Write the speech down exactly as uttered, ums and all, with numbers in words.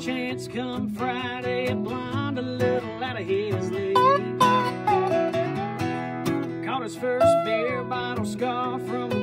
chance come Friday, blind a little out of his league. Caught his first beer bottle scar from